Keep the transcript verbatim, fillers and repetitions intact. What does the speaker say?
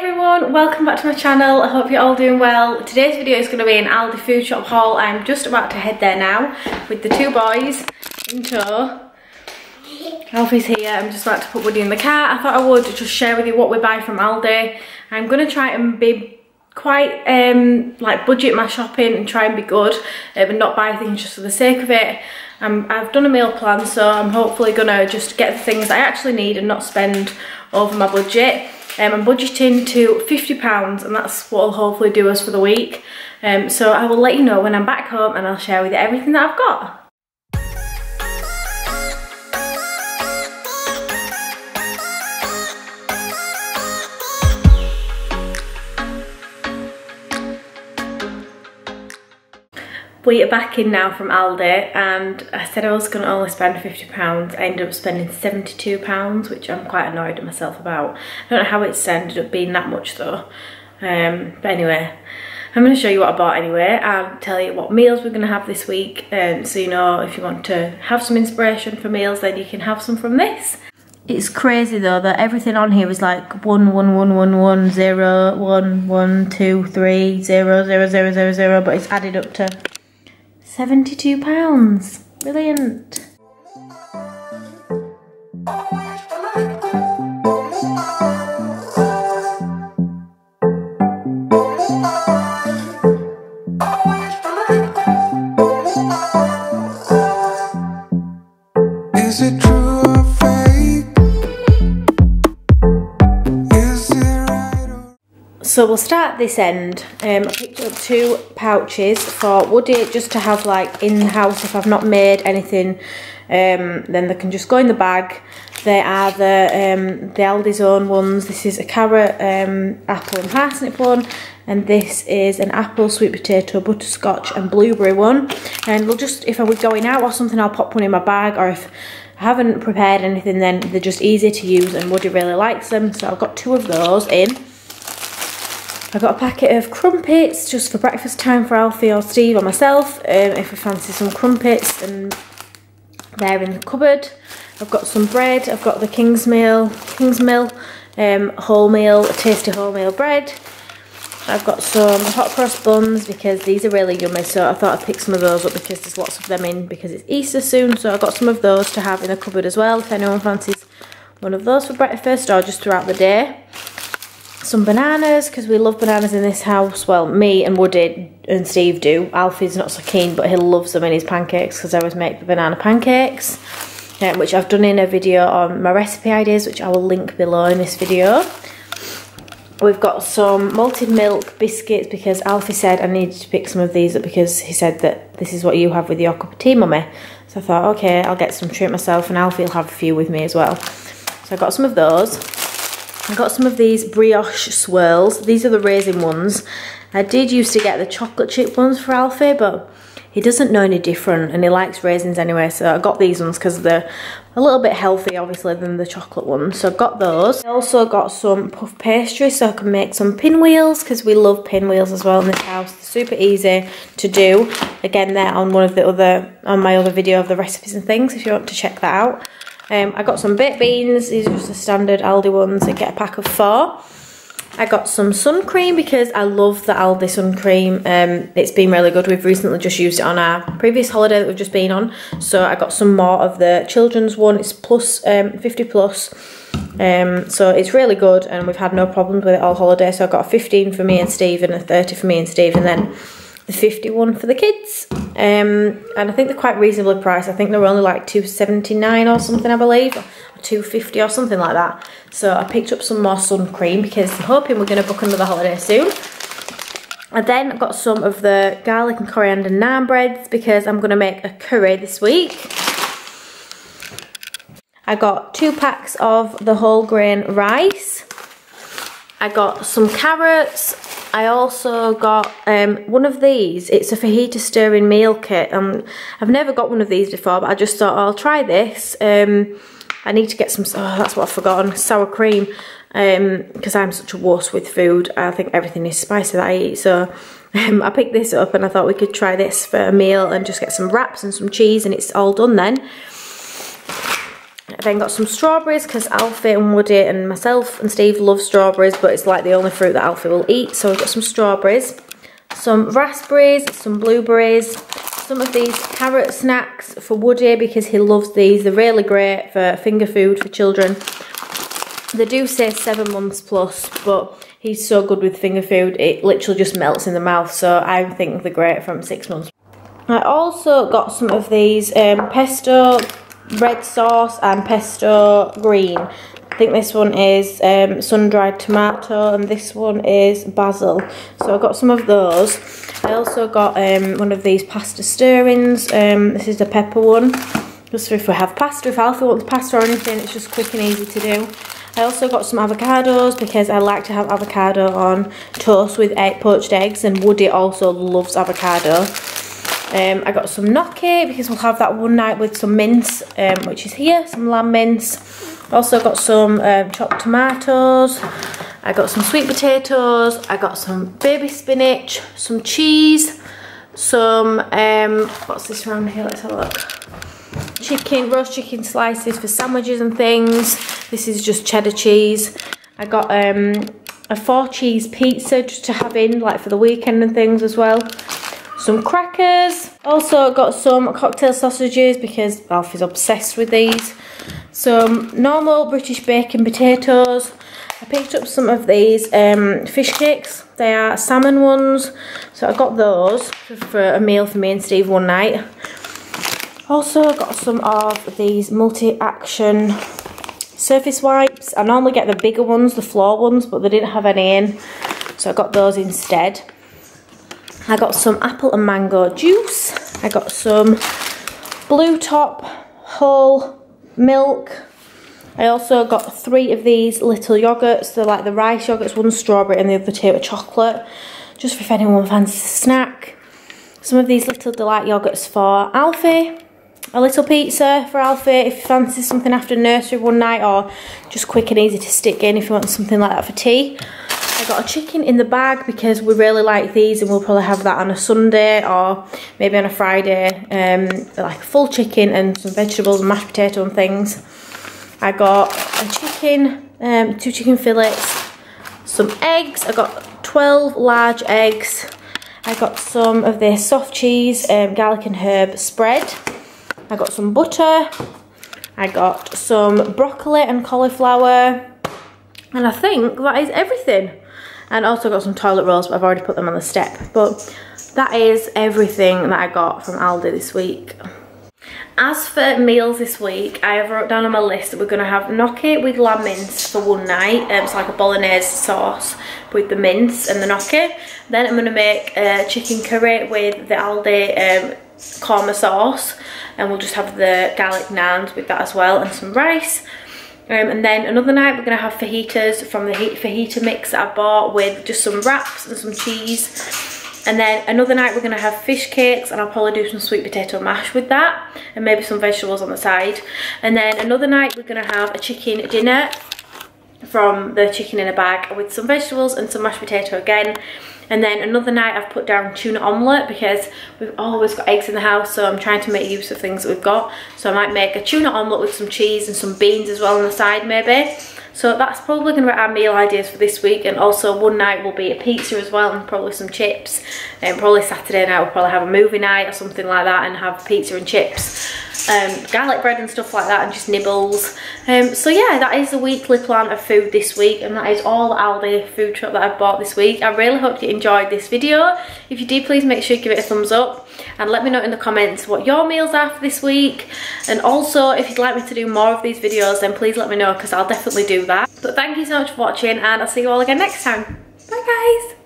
everyone, welcome back to my channel. I hope you're all doing well. Today's video is going to be an Aldi food shop haul. I'm just about to head there now with the two boys in tow. Alfie's here. I'm just about to put Woody in the car. I thought I would just share with you what we buy from Aldi. I'm going to try and be quite um like budget my shopping and try and be good uh, but not buy things just for the sake of it. Um, I've done a meal plan, so I'm hopefully going to just get the things I actually need and not spend over my budget. Um, I'm budgeting to fifty pounds and that's what will hopefully do us for the week. Um, so I will let you know when I'm back home and I'll share with you everything that I've got. We are back in now from Aldi and I said I was going to only spend fifty pounds. I ended up spending seventy-two pounds, which I'm quite annoyed at myself about. I don't know how it's ended up being that much though. Um, but anyway, I'm going to show you what I bought anyway. I'll tell you what meals we're going to have this week. Um, so you know, if you want to have some inspiration for meals, then you can have some from this. It's crazy though that everything on here was like one, one, one, one, one, zero, one, one, two, three, zero, zero, zero, zero, zero, but it's added up to seventy-two pounds. Brilliant. Is it true? So we'll start this end. Um, I picked up two pouches for Woody just to have like in the house if I've not made anything, um, then they can just go in the bag. They are the, um, the Aldi's own ones. This is a carrot, um, apple and parsnip one, and this is an apple, sweet potato, butterscotch and blueberry one. And we'll just, if I was going out or something, I'll pop one in my bag, or if I haven't prepared anything then they're just easy to use and Woody really likes them. So I've got two of those in. I got a packet of crumpets just for breakfast time for Alfie or Steve or myself, um, if I fancy some crumpets, and they're in the cupboard. I've got some bread. I've got the Kingsmill, Kingsmill um, wholemeal, tasty wholemeal bread. I've got some hot cross buns because these are really yummy, so I thought I'd pick some of those up because there's lots of them in because it's Easter soon, so I've got some of those to have in the cupboard as well if anyone fancies one of those for breakfast or just throughout the day. Some bananas because we love bananas in this house. Well, me and Woody and Steve do. Alfie's not so keen, but he loves them in his pancakes because I always make the banana pancakes, um, which I've done in a video on my recipe ideas, which I will link below in this video. We've got some malted milk biscuits because Alfie said I needed to pick some of these up because he said that this is what you have with your cup of tea, mummy. So I thought, okay, I'll get some treat myself and Alfie will have a few with me as well. So I got some of those. I got some of these brioche swirls. These are the raisin ones. I did used to get the chocolate chip ones for Alfie, but he doesn't know any different and he likes raisins anyway, so I got these ones because they're a little bit healthy obviously than the chocolate ones, so I got those. I also got some puff pastry so I can make some pinwheels because we love pinwheels as well in this house. They're super easy to do. Again, they're on one of the other, on my other video of the recipes and things if you want to check that out. Um, I got some baked beans. These are just the standard Aldi ones. I get a pack of four. I got some sun cream because I love the Aldi sun cream. Um, it's been really good. We've recently just used it on our previous holiday that we've just been on. So I got some more of the children's one. It's plus um, fifty plus. Um, so it's really good and we've had no problems with it all holiday. So I got a fifteen for me and Steve and a thirty for me and Steve, and then the fifty-one for the kids, um, and I think they're quite reasonably priced. I think they were only like two seventy-nine or something, I believe, or two fifty or something like that. So I picked up some more sun cream because I'm hoping we're going to book another holiday soon. I then got some of the garlic and coriander naan breads because I'm going to make a curry this week. I got two packs of the whole grain rice. I got some carrots. I also got um, one of these. It's a fajita stirring meal kit. Um, I've never got one of these before, but I just thought, oh, I'll try this. Um, I need to get some, oh, that's what I've forgotten, sour cream, because um, I'm such a wuss with food. I think everything is spicy that I eat. So um, I picked this up and I thought we could try this for a meal and just get some wraps and some cheese, and it's all done then. I then got some strawberries because Alfie and Woody and myself and Steve love strawberries, but it's like the only fruit that Alfie will eat. So I've got some strawberries, some raspberries, some blueberries, some of these carrot snacks for Woody because he loves these. They're really great for finger food for children. They do say seven months plus, but he's so good with finger food, it literally just melts in the mouth. So I think they're great from six months. I also got some of these um, pesto red sauce and pesto green. I think this one is um, sun-dried tomato and this one is basil. So I got some of those. I also got um, one of these pasta stirrings. Um, this is the pepper one. Just for if we have pasta, if Alfie wants pasta or anything, it's just quick and easy to do. I also got some avocados because I like to have avocado on toast with egg, poached eggs, and Woody also loves avocado. Um, I got some gnocchi because we'll have that one night with some mince, um, which is here, some lamb mince. Also got some um, chopped tomatoes. I got some sweet potatoes. I got some baby spinach, some cheese, some, um, what's this around here? Let's have a look. Chicken, roast chicken slices for sandwiches and things. This is just cheddar cheese. I got um, a four cheese pizza just to have in like for the weekend and things as well. Some crackers. Also got some cocktail sausages because Alfie's obsessed with these. Some normal British bacon potatoes. I picked up some of these um, fish cakes. They are salmon ones. So I got those for a meal for me and Steve one night. Also got some of these multi-action surface wipes. I normally get the bigger ones, the floor ones, but they didn't have any in, so I got those instead. I got some apple and mango juice. I got some blue top whole milk. I also got three of these little yogurts. They're like the rice yogurts, one strawberry and the other two are chocolate, just for if anyone fancies a snack. Some of these little delight yogurts for Alfie. A little pizza for Alfie if you fancy something after nursery one night, or just quick and easy to stick in if you want something like that for tea. I got a chicken in the bag because we really like these and we'll probably have that on a Sunday or maybe on a Friday, um, like a full chicken and some vegetables and mashed potato and things. I got a chicken, um, two chicken fillets, some eggs. I got twelve large eggs. I got some of this soft cheese, um, garlic and herb spread. I got some butter, I got some broccoli and cauliflower, and I think that is everything. And also got some toilet rolls, but I've already put them on the step. But that is everything that I got from Aldi this week. As for meals this week, I have wrote down on my list that we're going to have gnocchi with lamb mince for one night. Um, it's like a bolognese sauce with the mince and the gnocchi. Then I'm going to make a chicken curry with the Aldi um, korma sauce, and we'll just have the garlic naans with that as well, and some rice. Um, and then another night we're going to have fajitas from the fajita mix that I bought, with just some wraps and some cheese. And then another night we're going to have fish cakes, and I'll probably do some sweet potato mash with that and maybe some vegetables on the side. And then another night we're going to have a chicken dinner from the chicken in a bag with some vegetables and some mashed potato again. And then another night I've put down tuna omelette because we've always got eggs in the house, so I'm trying to make use of things that we've got. So I might make a tuna omelette with some cheese and some beans as well on the side maybe. So that's probably going to be our meal ideas for this week. And also one night will be a pizza as well, and probably some chips. And probably Saturday night we'll probably have a movie night or something like that and have pizza and chips. Um, garlic bread and stuff like that, and just nibbles. Um, so yeah, that is the weekly plan of food this week, and that is all Aldi food shop that I've bought this week. I really hope you enjoyed this video. If you did, please make sure you give it a thumbs up and let me know in the comments what your meals are for this week. And also, if you'd like me to do more of these videos, then please let me know because I'll definitely do that. But thank you so much for watching, and I'll see you all again next time. Bye guys!